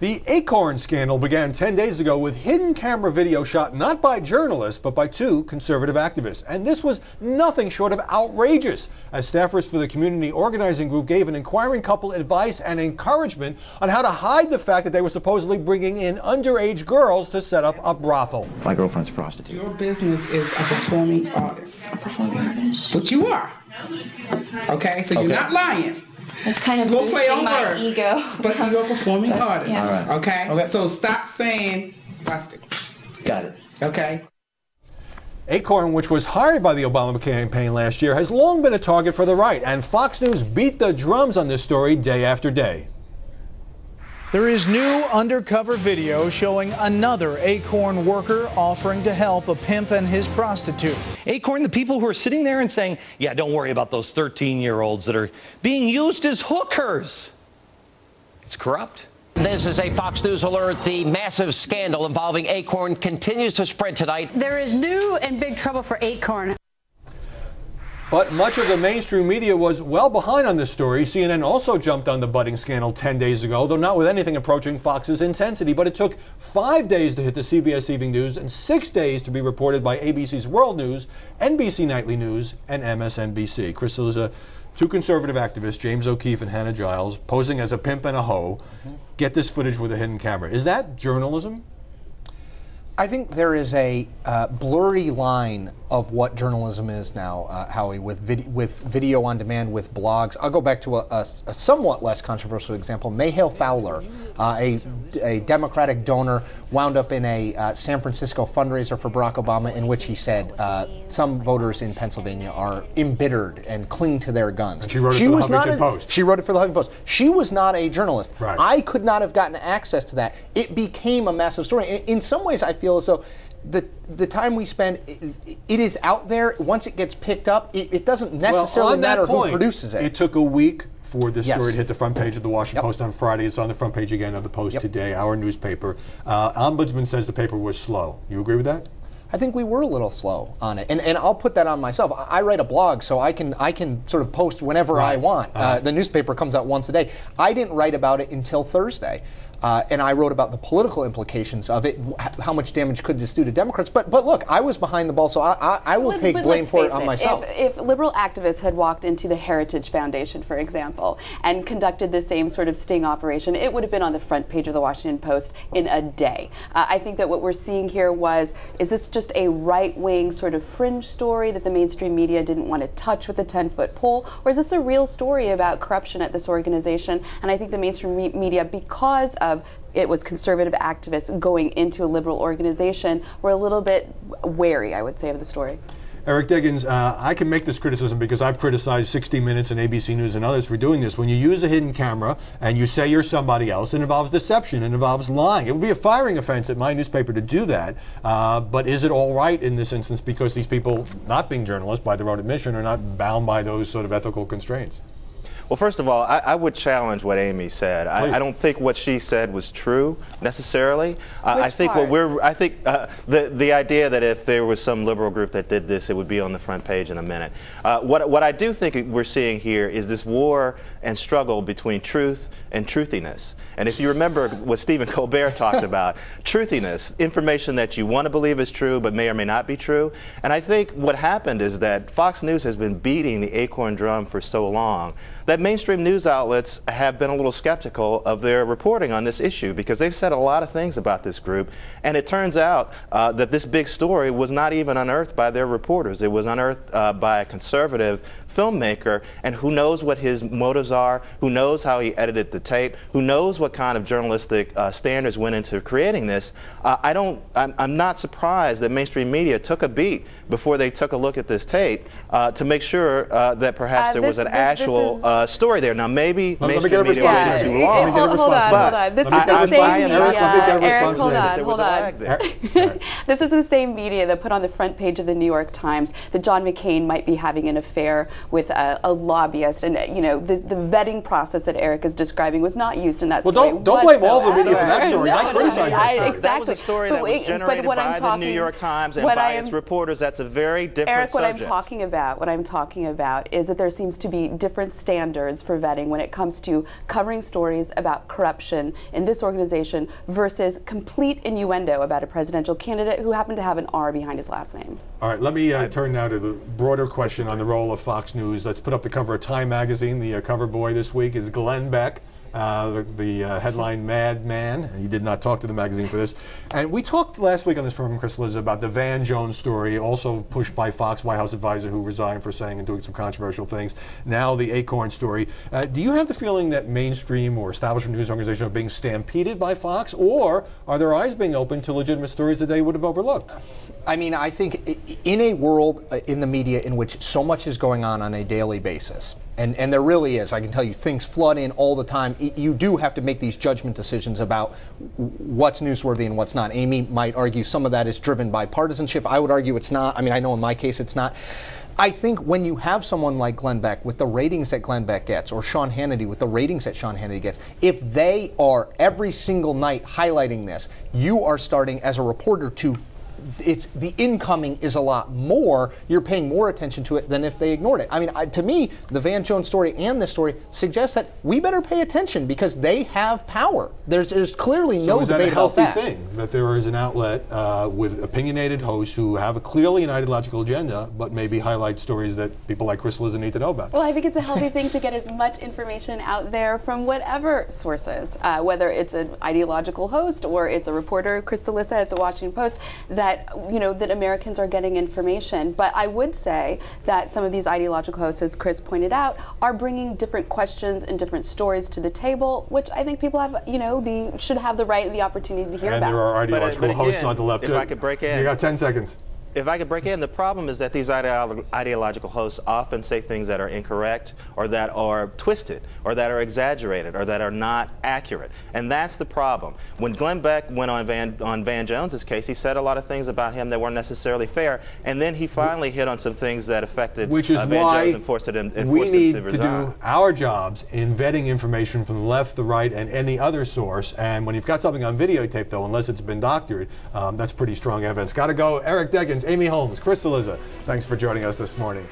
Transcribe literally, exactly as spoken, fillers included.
The ACORN scandal began ten days ago with hidden camera video shot not by journalists, but by two conservative activists. And this was nothing short of outrageous, as staffers for the community organizing group gave an inquiring couple advice and encouragement on how to hide the fact that they were supposedly bringing in underage girls to set up a brothel. My girlfriend's a prostitute. Your business is a performing artist. A performing artist? But you are. Okay, so you're okay. not lying. It's kind of we'll boosting on my ego. But you're a performing but, artist, yeah. right. okay? okay? So stop saying plastic. Got it. Okay. ACORN, which was hired by the Obama campaign last year, has long been a target for the right, and Fox News beat the drums on this story day after day. There is new undercover video showing another ACORN worker offering to help a pimp and his prostitute. ACORN, the people who are sitting there and saying, yeah, don't worry about those thirteen-year-olds that are being used as hookers. It's corrupt. This is a Fox News alert. The massive scandal involving ACORN continues to spread tonight. There is new and big trouble for ACORN. But much of the mainstream media was well behind on this story. C N N also jumped on the budding scandal ten days ago, though not with anything approaching Fox's intensity. But it took five days to hit the C B S Evening News and six days to be reported by A B C's World News, N B C Nightly News, and M S N B C. Chris Cillizza, two conservative activists, James O'Keefe and Hannah Giles, posing as a pimp and a hoe, get this footage with a hidden camera. Is that journalism? I think there is a uh, blurry line of what journalism is now, uh, Howie, with, vid with video on demand, with blogs. I'll go back to a, a, a somewhat less controversial example. Mayhill Fowler, uh, a, a Democratic donor, wound up in a uh, San Francisco fundraiser for Barack Obama in which he said uh, some voters in Pennsylvania are embittered and cling to their guns. And she wrote it she for the Washington Post. She wrote it for the Huffington Post. She was not a journalist. Right. I could not have gotten access to that. It became a massive story. In, in some ways, I feel feel as though the the time we spend, it, it is out there. Once it gets picked up, it, it doesn't necessarily well, matter point, who produces it. It took a week for this yes. story to hit the front page of the Washington yep. Post on Friday. It's on the front page again of the Post yep. today, our newspaper. Uh, Ombudsman says the paper was slow. You agree with that? I think we were a little slow on it, and and I'll put that on myself. I write a blog, so I can I can sort of post whenever right. I want. Uh, uh, the newspaper comes out once a day. I didn't write about it until Thursday, uh, and I wrote about the political implications of it. How much damage could this do to Democrats? But but look, I was behind the ball, so I I, I will but, take but blame for it on it, myself. If, if liberal activists had walked into the Heritage Foundation, for example, and conducted the same sort of sting operation, it would have been on the front page of the Washington Post in a day. Uh, I think that what we're seeing here was is this just a right-wing sort of fringe story that the mainstream media didn't want to touch with a ten-foot pole, or is this a real story about corruption at this organization? And I think the mainstream me media, because of it was conservative activists going into a liberal organization, were a little bit wary, I would say, of the story. Eric Deggans, uh, I can make this criticism because I've criticized sixty minutes and A B C News and others for doing this. When you use a hidden camera and you say you're somebody else, it involves deception, it involves lying. It would be a firing offense at my newspaper to do that, uh, but is it all right in this instance because these people, not being journalists by their own admission, are not bound by those sort of ethical constraints? Well, first of all, I, I would challenge what Amy said. I, I don't think what she said was true necessarily. I, I think part? what we're, I think uh, the the idea that if there was some liberal group that did this, it would be on the front page in a minute. Uh, what what I do think we're seeing here is this war and struggle between truth and truthiness. And if you remember what Stephen Colbert talked about, truthiness, information that you want to believe is true but may or may not be true. And I think what happened is that Fox News has been beating the ACORN drum for so long that That mainstream news outlets have been a little skeptical of their reporting on this issue because they've said a lot of things about this group, and it turns out uh, that this big story was not even unearthed by their reporters. It was unearthed uh, by a conservative filmmaker, and who knows what his motives are, who knows how he edited the tape, who knows what kind of journalistic uh, standards went into creating this. Uh, I don't, I'm, I'm not surprised that mainstream media took a beat before they took a look at this tape uh, to make sure uh, that perhaps uh, there this, was an this, actual this uh, story there. Now maybe well, mainstream media was too long. Hold on, hold on. This is the same media. This is the same media that put on the front page of the New York Times that John McCain might be having an affair with a, a lobbyist, and you know the, the vetting process that Eric is describing was not used in that well, story. Well, don't, don't blame all the media for that story. No, I criticize no, that story. Exactly. That was a story but, that was generated by I'm the talking, New York Times and by am, its reporters. That's a very different Eric, subject. Eric, what I'm talking about, what I'm talking about, is that there seems to be different standards for vetting when it comes to covering stories about corruption in this organization versus complete innuendo about a presidential candidate who happened to have an R behind his last name. All right, let me uh, turn now to the broader question on the role of Fox News. Let's put up the cover of Time magazine. The uh, cover boy this week is Glenn Beck, uh, the, the uh, headline madman. He did not talk to the magazine for this. And we talked last week on this program, Chris Cillizza, about the Van Jones story, also pushed by Fox White House advisor who resigned for saying and doing some controversial things. Now the ACORN story. Uh, do you have the feeling that mainstream or establishment news organizations are being stampeded by Fox, or are their eyes being opened to legitimate stories that they would have overlooked? I mean, I think in a world uh, in the media in which so much is going on on a daily basis, and, and there really is, I can tell you, things flood in all the time. I, you do have to make these judgment decisions about what's newsworthy and what's not. Amy might argue some of that is driven by partisanship. I would argue it's not. I mean, I know in my case it's not. I think when you have someone like Glenn Beck with the ratings that Glenn Beck gets, or Sean Hannity with the ratings that Sean Hannity gets, if they are every single night highlighting this, you are starting as a reporter to It's the incoming is a lot more. You're paying more attention to it than if they ignored it. I mean, I, to me, the Van Jones story and this story suggest that we better pay attention because they have power. There's, there's clearly so no is debate that a healthy about that. Thing that there is an outlet uh, with opinionated hosts who have a clearly an ideological agenda, but maybe highlight stories that people like Chris Cillizza need to know about. Well, I think it's a healthy thing to get as much information out there from whatever sources, uh, whether it's an ideological host or it's a reporter, Chris Cillizza at the Washington Post, that. You know that Americans are getting information, but I would say that some of these ideological hosts, as Chris pointed out, are bringing different questions and different stories to the table, which I think people have, you know, the should have the right and the opportunity to hear and about. And there are ideological but, uh, but again, hosts on the left. If uh, I could break in, you got ten seconds. If I could break in, the problem is that these ideolo ideological hosts often say things that are incorrect, or that are twisted, or that are exaggerated, or that are not accurate, and that's the problem. When Glenn Beck went on Van, on Van Jones's case, he said a lot of things about him that weren't necessarily fair, and then he finally hit on some things that affected Which is uh, Van why Jones and forced him, and we forced need him to, to do our jobs in vetting information from the left, the right, and any other source. And when you've got something on videotape, though, unless it's been doctored, um, that's pretty strong evidence. Got to go, Eric Deggans, Amy Holmes, Chris Cillizza, thanks for joining us this morning.